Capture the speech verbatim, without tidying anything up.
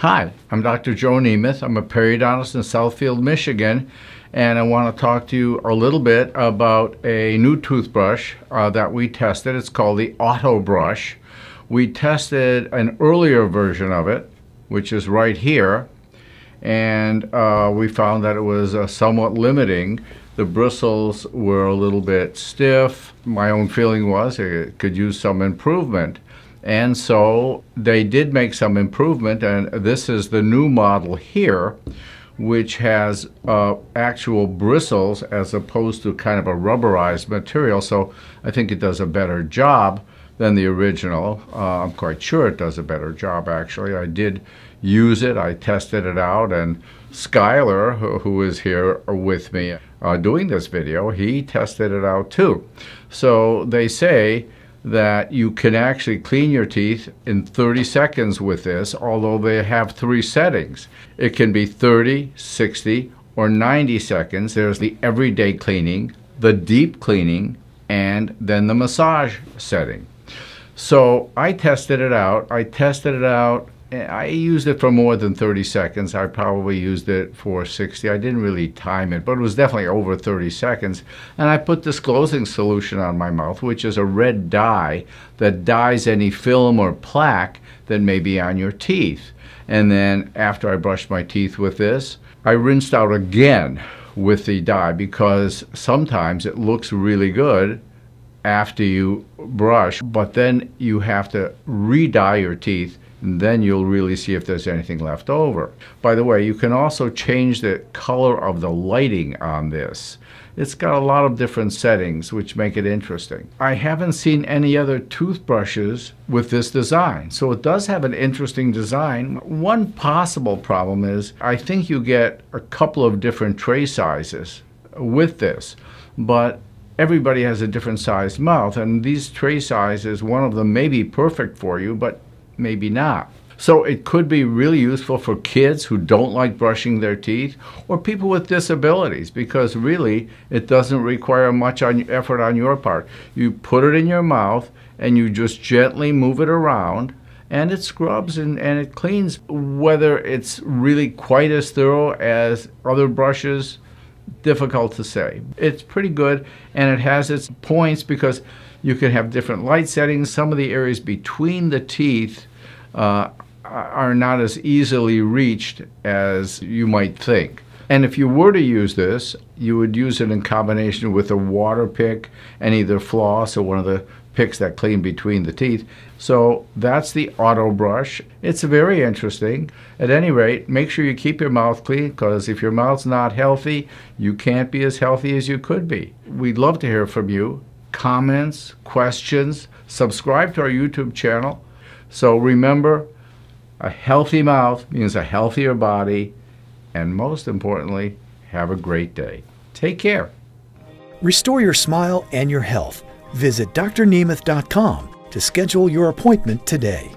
Hi, I'm Doctor Joe Nemeth. I'm a periodontist in Southfield, Michigan, and I want to talk to you a little bit about a new toothbrush uh, that we tested. It's called the AutoBrush. We tested an earlier version of it, which is right here, and uh, we found that it was uh, somewhat limiting. The bristles were a little bit stiff. My own feeling was it could use some improvement. And so they did make some improvement, and this is the new model here, which has uh, actual bristles as opposed to kind of a rubberized material. So I think it does a better job than the original. Uh, I'm quite sure it does a better job, actually. I did use it. I tested it out, and Skyler, who, who is here with me uh, doing this video, he tested it out too. So they say that you can actually clean your teeth in thirty seconds with this, although they have three settings. It can be thirty, sixty, or ninety seconds. There's the everyday cleaning, the deep cleaning, and then the massage setting. So I tested it out. I tested it out. I used it for more than thirty seconds. I probably used it for sixty. I didn't really time it, but it was definitely over thirty seconds. And I put this closing solution on my mouth, which is a red dye that dyes any film or plaque that may be on your teeth. And then after I brushed my teeth with this, I rinsed out again with the dye, because sometimes it looks really good after you brush, but then you have to re-dye your teeth, and then you'll really see if there's anything left over. By the way, you can also change the color of the lighting on this. It's got a lot of different settings, which make it interesting. I haven't seen any other toothbrushes with this design, so it does have an interesting design. One possible problem is I think you get a couple of different tray sizes with this, but everybody has a different sized mouth, and these tray sizes, one of them may be perfect for you, but maybe not. So it could be really useful for kids who don't like brushing their teeth, or people with disabilities, because really it doesn't require much on, effort on your part. You put it in your mouth and you just gently move it around, and it scrubs and, and it cleans. Whether it's really quite as thorough as other brushes, difficult to say. It's pretty good, and it has its points because you can have different light settings. Some of the areas between the teeth uh, are not as easily reached as you might think. And if you were to use this, you would use it in combination with a water pick and either floss or one of the picks that clean between the teeth. So that's the AutoBrush. It's very interesting. At any rate, make sure you keep your mouth clean, because if your mouth's not healthy, you can't be as healthy as you could be. We'd love to hear from you. Comments, questions, subscribe to our YouTube channel. So remember, a healthy mouth means a healthier body, and most importantly, have a great day. Take care. Restore your smile and your health. Visit D R nemeth dot com to schedule your appointment today.